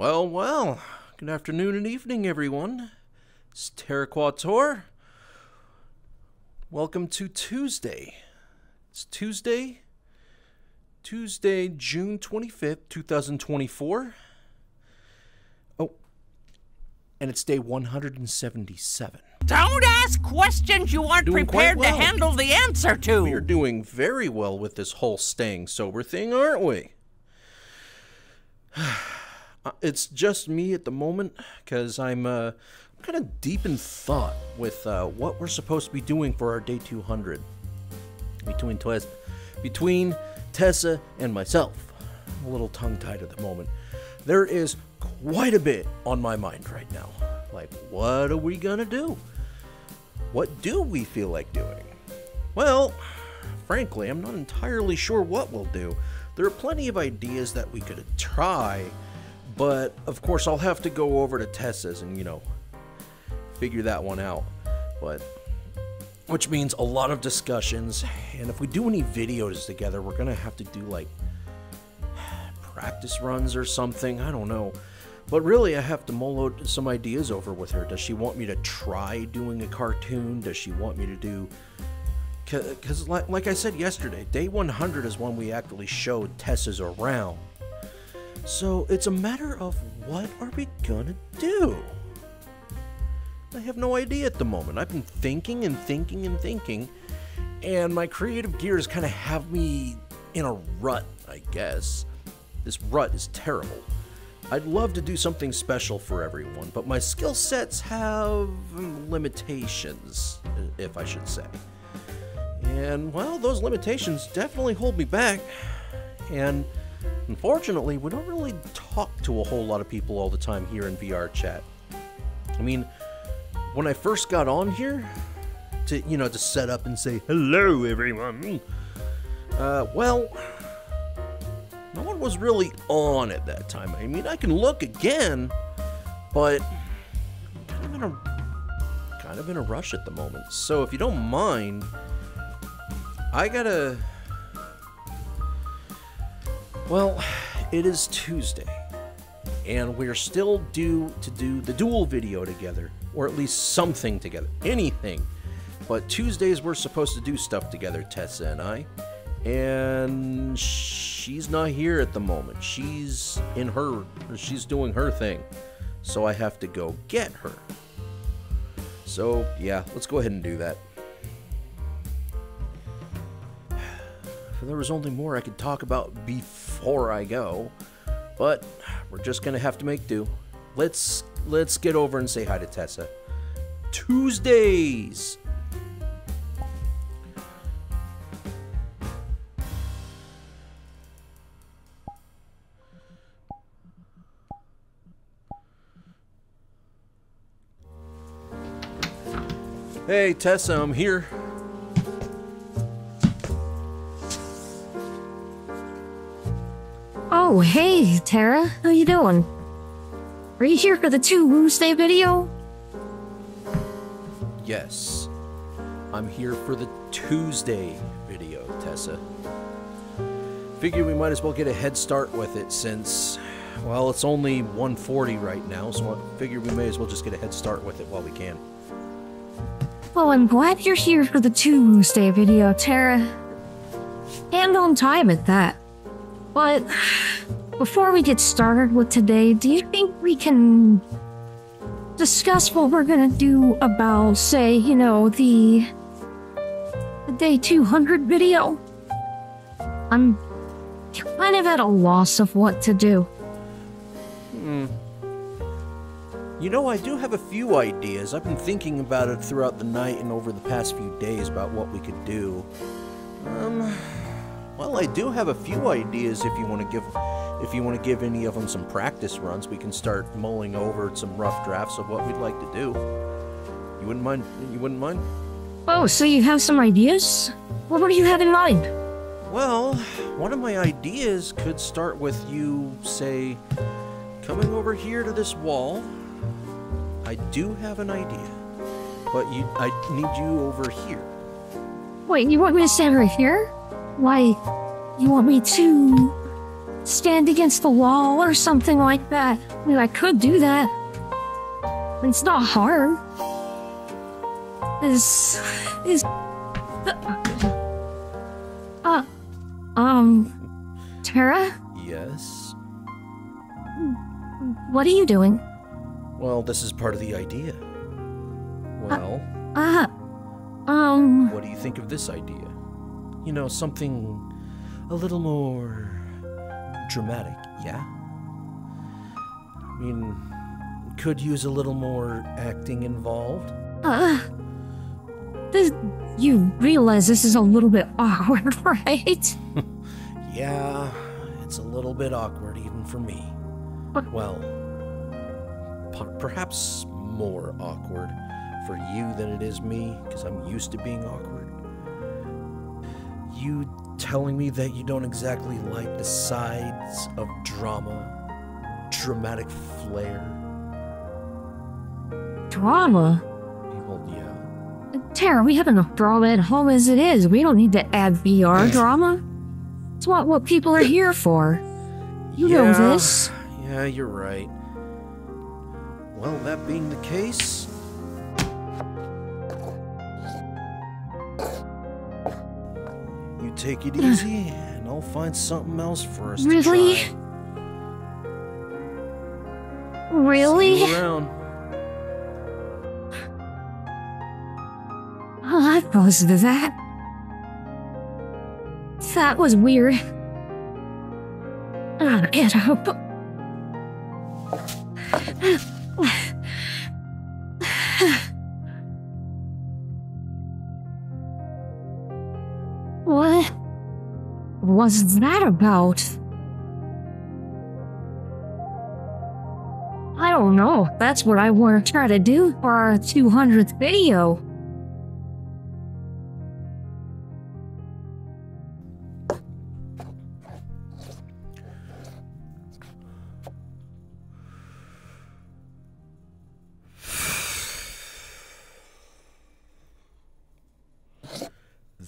Well, well, good afternoon and evening, everyone. It's Terra Quattuor. Welcome to Tuesday. It's Tuesday, June 25th, 2024. Oh, and it's day 177. Don't ask questions you aren't prepared to handle the answer to. We're doing very well with this whole staying sober thing, aren't we? It's just me at the moment, because I'm kind of deep in thought with what we're supposed to be doing for our day 200. Between Tessa and myself. I'm a little tongue-tied at the moment. There is quite a bit on my mind right now. Like, what are we gonna do? What do we feel like doing? Well, frankly, I'm not entirely sure what we'll do. There are plenty of ideas that we could try, but of course I'll have to go over to Tessa's and, you know, figure that one out. But, which means a lot of discussions, and if we do any videos together, we're gonna have to do, like, practice runs or something, I don't know. But really, I have to mull some ideas over with her. Does she want me to try doing a cartoon? Does she want me to do... Because like I said yesterday, day 100 is when we actually showed Tessa's around. So it's a matter of what are we gonna do? I have no idea at the moment. I've been thinking. And my creative gears kind of have me in a rut, I guess. This rut is terrible. I'd love to do something special for everyone, but my skill sets have limitations, if I should say. And, well, those limitations definitely hold me back. And, unfortunately, we don't really talk to a whole lot of people all the time here in VRChat. I mean, when I first got on here, to set up and say, hello, everyone, well... no one was really on at that time. I mean, I can look again, but I'm kind of in a rush at the moment. So if you don't mind, I gotta... Well, it is Tuesday, and we're still due to do the dual video together, or at least something together, anything. But Tuesdays we're supposed to do stuff together, Tessa and I. And she's not here at the moment. She's doing her thing. So I have to go get her. So, yeah, let's go ahead and do that. If there was only more I could talk about before I go, but we're just going to have to make do. Let's get over and say hi to Tessa. Tuesdays! Hey, Tessa, I'm here. Oh, hey, Tara. How you doing? Are you here for the Tuesday video? Yes. I'm here for the Tuesday video, Tessa. Figured we might as well get a head start with it since, well, it's only 1:40 right now, so I figured we may as well just get a head start with it while we can. Well, I'm glad you're here for the Tuesday video, Tara. And on time at that. But before we get started with today, do you think we can discuss what we're gonna do about, say, you know, the day 200 video? I'm kind of at a loss of what to do. You know, I do have a few ideas. I've been thinking about it throughout the night and over the past few days about what we could do. Well, I do have a few ideas. If you want to give any of them some practice runs, we can start mulling over some rough drafts of what we'd like to do. You wouldn't mind? Oh, so you have some ideas? What do you have in mind? Well, one of my ideas could start with you, say, coming over here to this wall. I do have an idea, but I need you over here. Wait, you want me to stand right here? Why, you want me to... stand against the wall or something like that. I mean, I could do that. It's not hard. Terra? Yes? What are you doing? Well, this is part of the idea. Well... What do you think of this idea? You know, something a little more dramatic, yeah? I mean, could use a little more acting involved. You realize this is a little bit awkward, right? Yeah, it's a little bit awkward even for me. What? Well, perhaps more awkward for you than it is me, because I'm used to being awkward. You telling me that you don't exactly like the sides of drama, dramatic flair. Drama? Well, yeah. Terra, we have enough drama at home as it is. We don't need to add VR drama. It's what people are here for. You know this. Yeah, you're right. Well, that being the case... You take it easy, and I'll find something else for us to try. Really? See you around. Well, I opposed to that. That was weird. Oh, get up. What was that about? I don't know. That's what I want to try to do for our 200th video.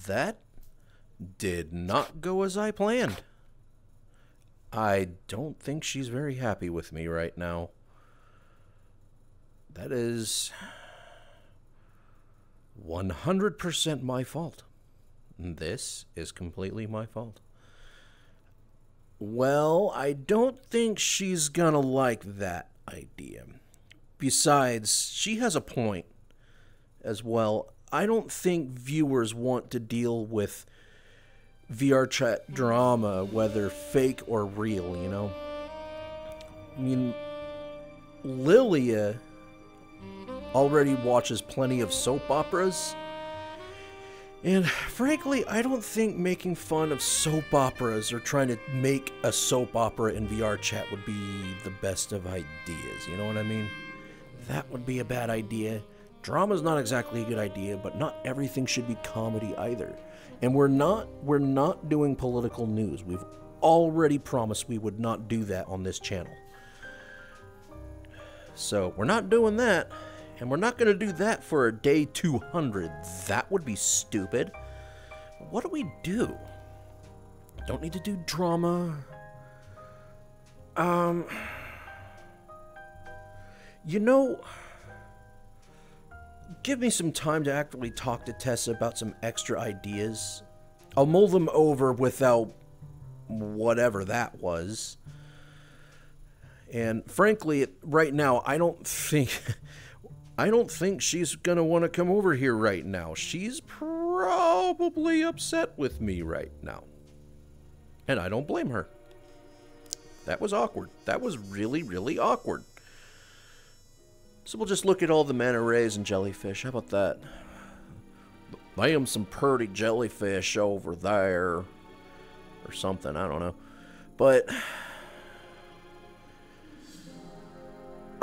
That did not go as I planned. I don't think she's very happy with me right now. That is 100% my fault. This is completely my fault. Well, I don't think she's gonna like that idea. Besides, she has a point as well. I don't think viewers want to deal with VRChat drama, whether fake or real, you know? I mean, Lilia already watches plenty of soap operas. And frankly, I don't think making fun of soap operas or trying to make a soap opera in VRChat would be the best of ideas, you know what I mean? That would be a bad idea. Drama's not exactly a good idea, but not everything should be comedy either. And we're not doing political news. We've already promised we would not do that on this channel. So we're not doing that, and we're not gonna do that for a day 200. That would be stupid. What do we do? Don't need to do drama. You know, give me some time to actually talk to Tessa about some extra ideas. I'll mull them over without whatever that was. And frankly, right now, I don't think she's gonna want to come over here right now. She's probably upset with me right now. And I don't blame her. That was awkward. That was really, really awkward. So we'll just look at all the manta rays and jellyfish. How about that? Damn, some pretty jellyfish over there. Or something, I don't know. But...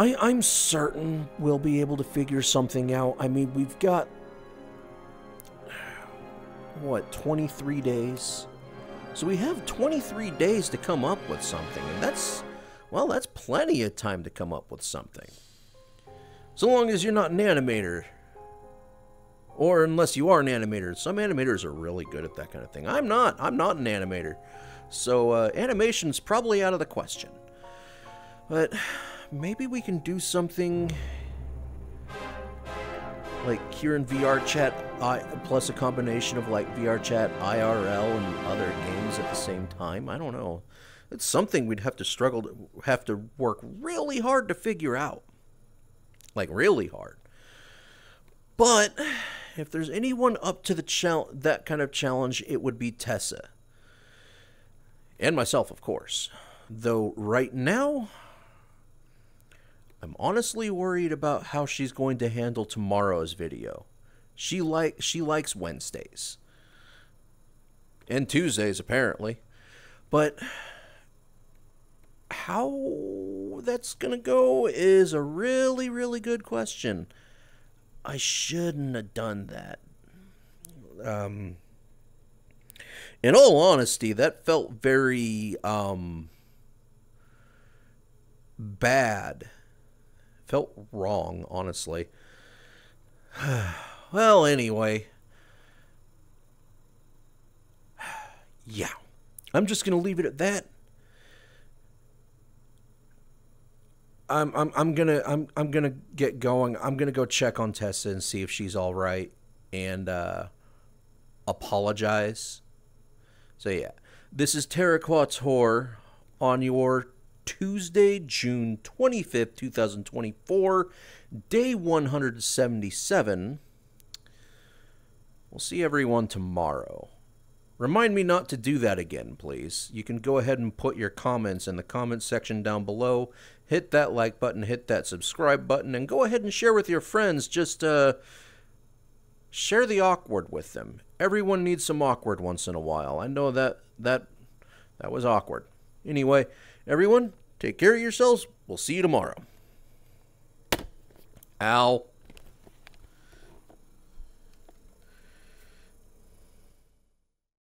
I'm certain we'll be able to figure something out. I mean, we've got... what, 23 days? So we have 23 days to come up with something. And that's... well, that's plenty of time to come up with something. So long as you're not an animator. Or unless you are an animator. Some animators are really good at that kind of thing. I'm not. I'm not an animator. so animation's probably out of the question. But maybe we can do something like here in VRChat, plus a combination of like VRChat, IRL, and other games at the same time. I don't know. It's something we'd have to struggle to work really hard to figure out. Like, really hard. But if there's anyone up to the that kind of challenge, it would be Tessa. And myself, of course. Though right now, I'm honestly worried about how she's going to handle tomorrow's video. She likes Wednesdays. And Tuesdays, apparently. But how that's going to go is a really, really good question. I shouldn't have done that. In all honesty, that felt very bad. Felt wrong, honestly. Well, anyway. Yeah. I'm just going to leave it at that. I'm gonna get going. I'm gonna go check on Tessa and see if she's all right and apologize. So yeah, this is Terra Quattuor on your Tuesday, June 25th, 2024, day 177. We'll see everyone tomorrow. Remind me not to do that again, please. You can go ahead and put your comments in the comment section down below. Hit that like button, hit that subscribe button, and go ahead and share with your friends. Just share the awkward with them. Everyone needs some awkward once in a while. I know that was awkward. Anyway, everyone, take care of yourselves. We'll see you tomorrow. Ow.